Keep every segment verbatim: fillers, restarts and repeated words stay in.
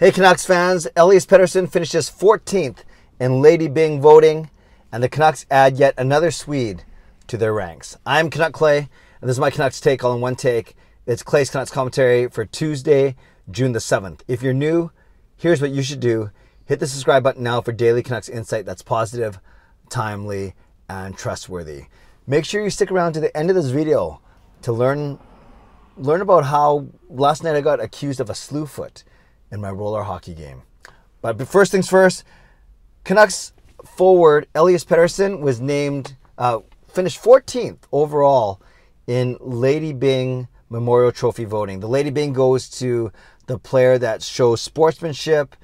Hey Canucks fans, Elias Pettersson finishes fourteenth in Lady Byng voting, and the Canucks add yet another Swede to their ranks. I'm Canuck Clay, and this is my Canucks Take all in one take. It's Clay's Canucks Commentary for Tuesday, June the seventh. If you're new, here's what you should do. Hit the subscribe button now for daily Canucks insight that's positive, timely, and trustworthy. Make sure you stick around to the end of this video to learn, learn about how last night I got accused of a slew foot in my roller hockey game. But first things first, Canucks forward Elias Pettersson was named, uh, finished fourteenth overall in Lady Byng Memorial Trophy voting. The Lady Byng goes to the player that shows sportsmanship,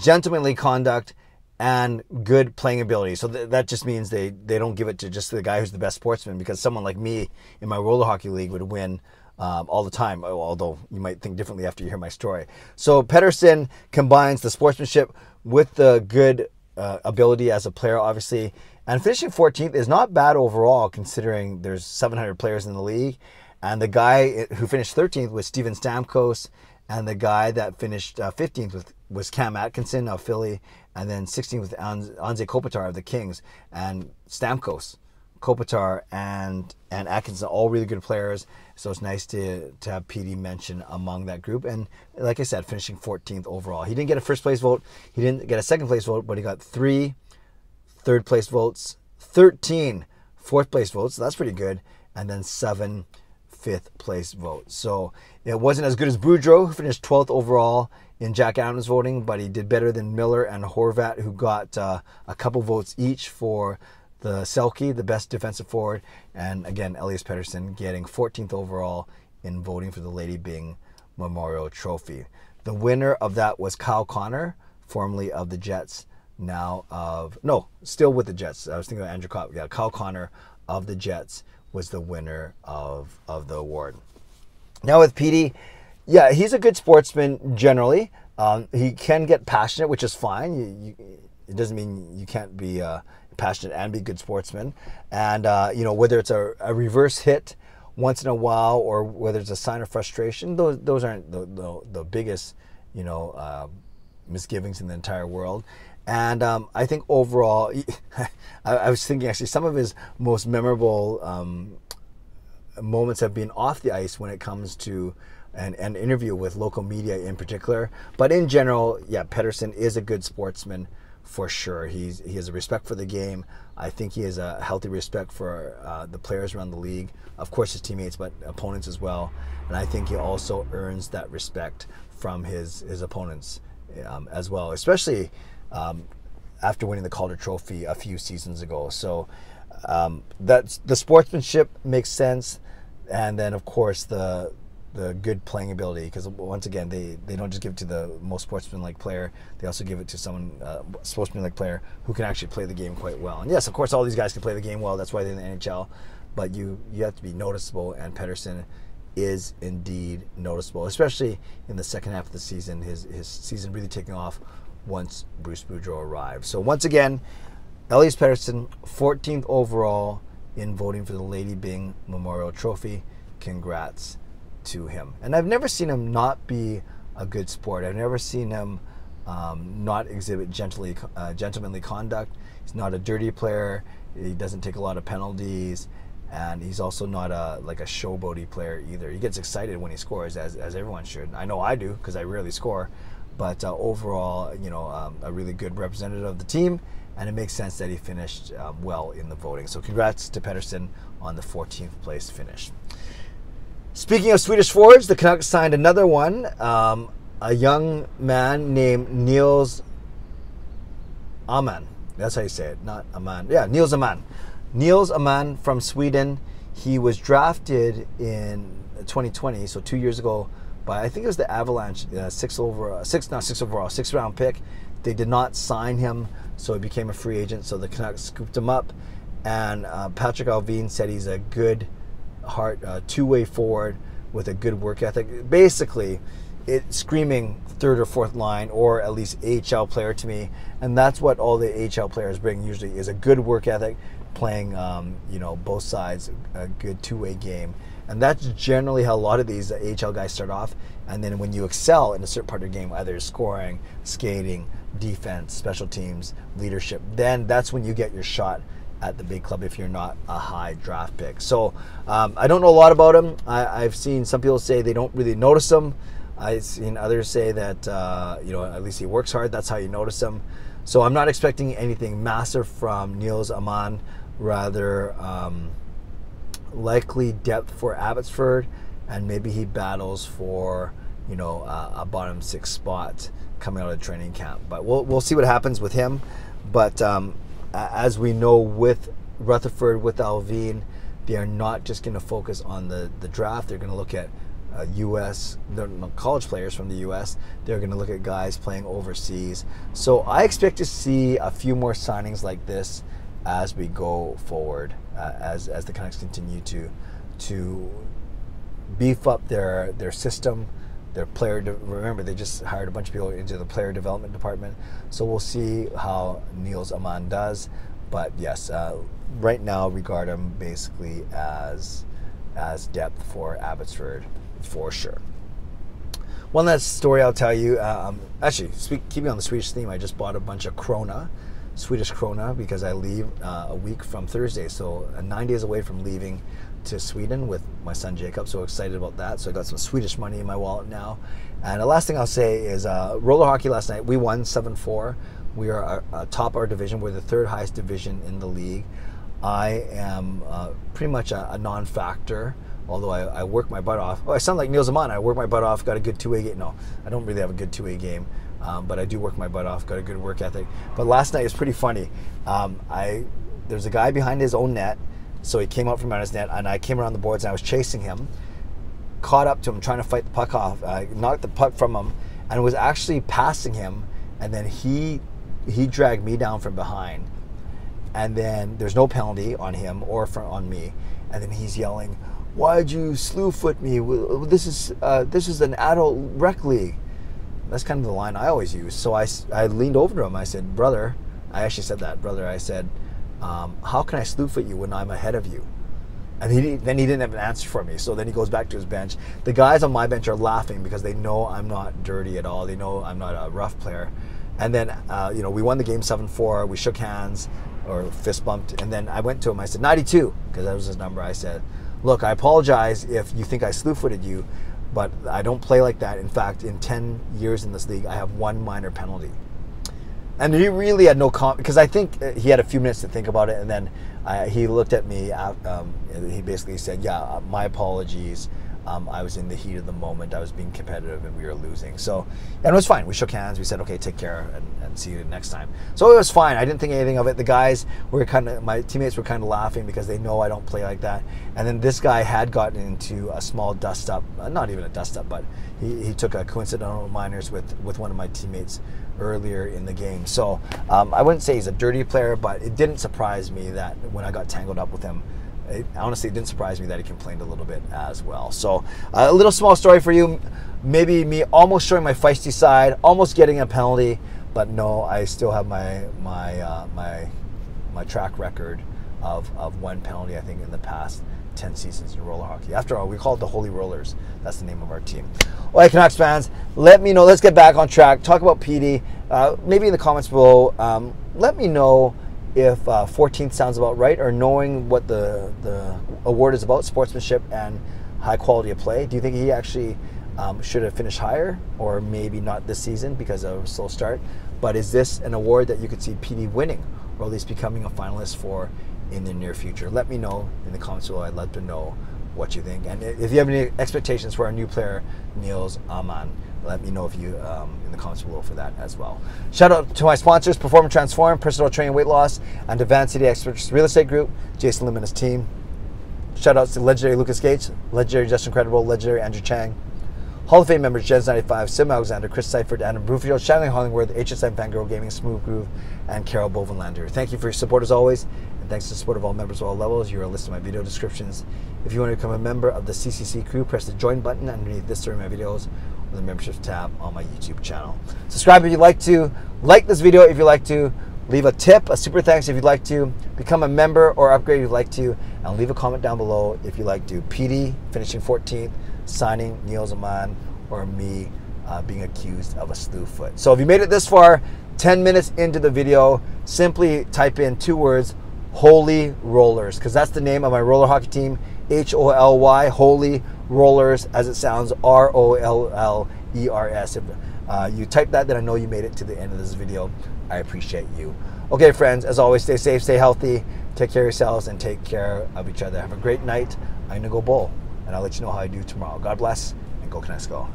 gentlemanly conduct, and good playing ability. So th that just means they, they don't give it to just the guy who's the best sportsman, because someone like me in my roller hockey league would win Um, all the time, although you might think differently after you hear my story. So Pettersson combines the sportsmanship with the good uh, ability as a player, obviously, and finishing fourteenth is not bad overall, considering there's seven hundred players in the league. And the guy who finished thirteenth was Steven Stamkos, and the guy that finished uh, fifteenth with, was Cam Atkinson of Philly, and then sixteenth with Anze Kopitar of the Kings, and Stamkos, Kopitar, and and Atkinson, all really good players. So it's nice to to have P D mentioned among that group. And like I said, finishing fourteenth overall. He didn't get a first place vote. He didn't get a second place vote, but he got three third place votes, thirteen fourth place votes. So that's pretty good. And then seven fifth place votes. So it wasn't as good as Boudreau, who finished twelfth overall in Jack Adams voting, but he did better than Miller and Horvat, who got uh, a couple votes each for the Selke, the best defensive forward, and again, Elias Pettersson getting fourteenth overall in voting for the Lady Byng Memorial Trophy. The winner of that was Kyle Connor, formerly of the Jets, now of, no, still with the Jets. I was thinking of Andrew Copp. Yeah, Kyle Connor of the Jets was the winner of, of the award. Now with Petey, yeah, he's a good sportsman generally. Um, he can get passionate, which is fine. You, you, it doesn't mean you can't be uh, passionate and be good sportsmen, and uh, you know, whether it's a, a reverse hit once in a while or whether it's a sign of frustration, those those aren't the, the, the biggest, you know, uh, misgivings in the entire world. And um, I think overall, I, I was thinking actually some of his most memorable um, moments have been off the ice when it comes to an, an interview with local media in particular. But in general, yeah, Pettersson is a good sportsman. For sure, he's he has a respect for the game. I think he has a healthy respect for uh, the players around the league, of course his teammates, but opponents as well. And I think he also earns that respect from his his opponents um, as well, especially um, after winning the Calder Trophy a few seasons ago. So um, that's the sportsmanship makes sense, and then of course the. the good playing ability, because once again, they, they don't just give it to the most sportsmanlike player, they also give it to someone, uh, sportsmanlike player who can actually play the game quite well. And yes, of course, all these guys can play the game well, that's why they're in the N H L, but you, you have to be noticeable, and Pettersson is indeed noticeable, especially in the second half of the season, his, his season really taking off once Bruce Boudreau arrived. So once again, Elias Pettersson, fourteenth overall in voting for the Lady Byng Memorial Trophy. Congrats to him. And I've never seen him not be a good sport. I've never seen him um, not exhibit gently, uh, gentlemanly conduct. He's not a dirty player. He doesn't take a lot of penalties, and he's also not a like a showboaty player either. He gets excited when he scores, as, as everyone should. I know I do, because I rarely score. But uh, overall, you know, um, a really good representative of the team, and it makes sense that he finished um, well in the voting. So congrats to Pettersson on the fourteenth place finish. Speaking of Swedish forwards, the Canucks signed another one, um, a young man named Nils Aman. That's how you say it, not Aman. Yeah, Nils Aman. Nils Aman from Sweden. He was drafted in twenty twenty, so two years ago, by I think it was the Avalanche, uh, six over, six not six overall, six round pick. They did not sign him, so he became a free agent. So the Canucks scooped him up, and uh, Patrik Allvin said he's a good heart uh, two-way forward with a good work ethic. Basically, it's screaming third or fourth line, or at least A H L player to me, and that's what all the A H L players bring usually, is a good work ethic, playing um, you know, both sides, a good two-way game. And that's generally how a lot of these A H L guys start off. And then when you excel in a certain part of your game, either scoring, skating, defense, special teams, leadership, then that's when you get your shot at the big club if you're not a high draft pick. So um, I don't know a lot about him. I, I've seen some people say they don't really notice him. I've seen others say that, uh, you know, at least he works hard. That's how you notice him. So I'm not expecting anything massive from Nils Aman, rather um, likely depth for Abbotsford, and maybe he battles for, you know, uh, a bottom six spot coming out of training camp. But we'll, we'll see what happens with him. But um, as we know with Rutherford, with Allvin, they are not just going to focus on the, the draft. They're going to look at Uh, U S college players from the U S They're going to look at guys playing overseas. So I expect to see a few more signings like this as we go forward, uh, as as the Canucks continue to to beef up their their system, their player. Remember, they just hired a bunch of people into the player development department. So we'll see how Nils Aman does. But yes, uh, right now regard him basically as as depth for Abbotsford, for sure. One last story I'll tell you. Um, actually, speak, keeping on the Swedish theme, I just bought a bunch of krona, Swedish krona, because I leave uh, a week from Thursday, so uh, nine days away from leaving to Sweden with my son Jacob. So excited about that. So I got some Swedish money in my wallet now. And the last thing I'll say is uh, roller hockey last night. We won seven four. We are uh, top our division. We're the third highest division in the league. I am uh, pretty much a, a non-factor. Although I, I work my butt off. Oh, I sound like Nils Aman. I work my butt off, got a good two-way game. No, I don't really have a good two-way game, um, but I do work my butt off, got a good work ethic. But last night was pretty funny. Um, I There's a guy behind his own net, so he came up from out his net, and I came around the boards, and I was chasing him, caught up to him, trying to fight the puck off. I knocked the puck from him, and was actually passing him, and then he he dragged me down from behind. And then there's no penalty on him or for, on me. And then he's yelling, "Why'd you slew-foot me? This is uh, this is an adult rec league." That's kind of the line I always use. So I, I leaned over to him. I said, "Brother," I actually said that, "Brother," I said, um, "how can I slew-foot you when I'm ahead of you?" And he didn't, then he didn't have an answer for me. So then he goes back to his bench. The guys on my bench are laughing because they know I'm not dirty at all. They know I'm not a rough player. And then uh, you know, we won the game seven four. We shook hands or fist bumped. And then I went to him. I said, ninety-two, because that was his number. I said, "Look, I apologize if you think I slew-footed you, but I don't play like that. In fact, in ten years in this league, I have one minor penalty." And he really had no comment, because I think he had a few minutes to think about it, and then I, he looked at me, um, he basically said, "Yeah, my apologies. Um, I was in the heat of the moment. I was being competitive and we were losing." So, and it was fine. We shook hands. We said, "Okay, take care and, and see you next time." So it was fine. I didn't think anything of it. The guys were kind of, my teammates were kind of laughing because they know I don't play like that. And then this guy had gotten into a small dust up, not even a dust up, but he, he took a coincidental minors with, with one of my teammates earlier in the game. So um, I wouldn't say he's a dirty player, but it didn't surprise me that when I got tangled up with him, it honestly didn't surprise me that he complained a little bit as well. So uh, a little small story for you. Maybe me almost showing my feisty side, almost getting a penalty, but no, I still have my my uh, my my track record of, of one penalty, I think, in the past ten seasons in roller hockey. After all, we call it the Holy Rollers. That's the name of our team. All right, Canucks fans, let me know. Let's get back on track. Talk about P D. Uh, maybe in the comments below, um, let me know if uh, fourteenth sounds about right, or knowing what the the award is about, sportsmanship and high quality of play. Do you think he actually um, should have finished higher, or maybe not this season because of a slow start? But is this an award that you could see P D winning, or at least becoming a finalist for in the near future? Let me know in the comments below. I'd love to know what you think. And if you have any expectations for our new player, Nils Aman, let me know if you um, in the comments below for that as well. Shout out to my sponsors, Perform and Transform, Personal Training and Weight Loss, and to Vancity Experts Real Estate Group, Jason Lim and his team. Shout outs to legendary Lucas Gates, legendary Justin Credible, legendary Andrew Chang, Hall of Fame members Jens ninety-five, Sim Alexander, Chris Seifried, Adam Broomfield, Shannon Hollingworth, H S M Fangirl Gaming, Smooth Groove, and Carol Bovenlander. Thank you for your support as always, and thanks to the support of all members of all levels. You are listed in my video descriptions. If you want to become a member of the C C C crew, press the join button underneath this during my videos, or the memberships tab on my YouTube channel. Subscribe if you'd like to, like this video if you'd like to, leave a tip, a super thanks if you'd like to, become a member or upgrade if you'd like to, and leave a comment down below if you like to P D finishing fourteenth, signing Nils Aman, or me uh, being accused of a slew foot. So if you made it this far, ten minutes into the video, simply type in two words, Holy Rollers, because that's the name of my roller hockey team, H O L Y, Holy Rollers, as it sounds, R O L L E R S. If uh, you type that, then I know you made it to the end of this video. I appreciate you. Okay, friends, as always, stay safe, stay healthy, take care of yourselves, and take care of each other. Have a great night. I'm going to go bowl, and I'll let you know how I do tomorrow. God bless, and go Canucks go.